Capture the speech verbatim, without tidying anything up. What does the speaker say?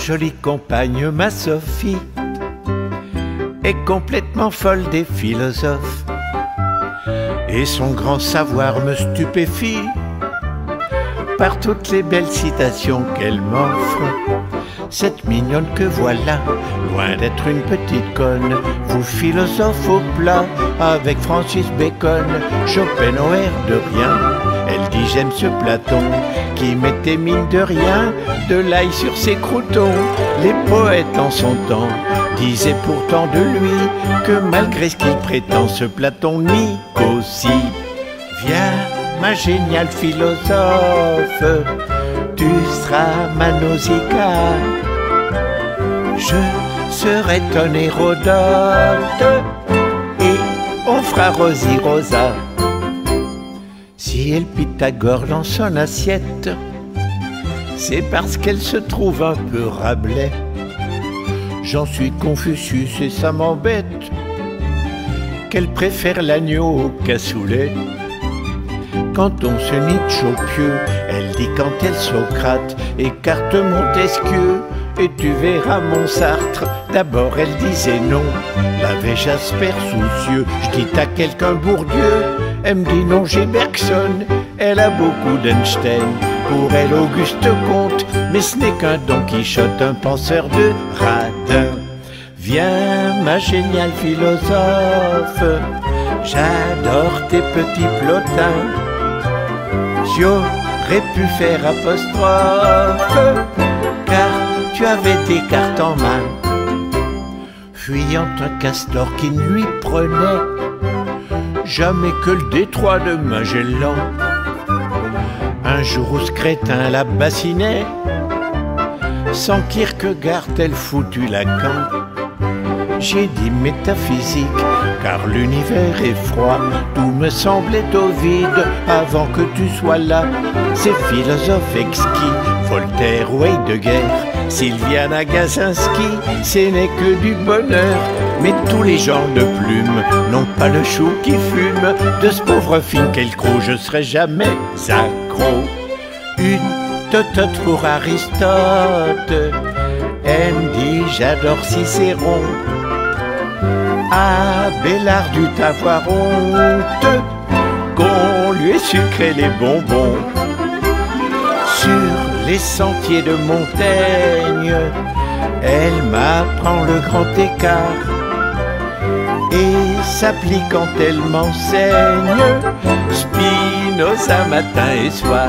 jolie compagne, ma Sophie, est complètement folle des philosophes, et son grand savoir me stupéfie par toutes les belles citations qu'elle m'offre. Cette mignonne que voilà, loin d'être une petite conne, vous philosophe au plat, avec Francis Bacon, Schopenhauer de rien. Elle dit j'aime ce Platon, qui mettait mine de rien, de l'ail sur ses croûtons. Les poètes en son temps disaient pourtant de lui, que malgré ce qu'il prétend, ce Platon nie aussi. Viens, ma géniale philosophe, tu seras ma Nausicaa, je serai ton Hérodote, et on fera Rosy Rosa. Si elle Pythagore dans son assiette, c'est parce qu'elle se trouve un peu Rabelais. J'en suis Confucius et ça m'embête, qu'elle préfère l'agneau au cassoulet. Quand on se Nietzsche au pieu, elle dit quand elle Socrate, écarte Montesquieu et tu verras mon Sartre. D'abord elle disait non, l'avait Jaspers soucieux. Je dis à quelqu'un Bourdieu, elle me dit non j'ai Bergson. Elle a beaucoup d'Einstein, pour elle Auguste Comte, mais ce n'est qu'un Don Quichotte, un penseur de radin. Viens ma géniale philosophe, j'adore tes petits Plotins. J'aurais pu faire apostrophe, car tu avais tes cartes en main. Fuyant un castor qui ne lui prenait jamais que le détroit de Magellan. Un jour où ce crétin la bassinait, sans Kierkegaard elle foutu Lacan. J'ai dit métaphysique, car l'univers est froid, tout me semblait au vide avant que tu sois là. Ces philosophes exquis, Voltaire ou Heidegger, Sylviane Agassinski, ce n'est que du bonheur. Mais tous les genres de plumes n'ont pas le chou qui fume. De ce pauvre Finkielkraut, je serai jamais accro. Une totote pour Aristote, elle me dit j'adore Cicéron. Abélard dut avoir honte qu'on lui ait sucré les bonbons. Sur les sentiers de Montaigne, elle m'apprend le grand écart et s'applique quand elle m'enseigne Spinoza matin et soir.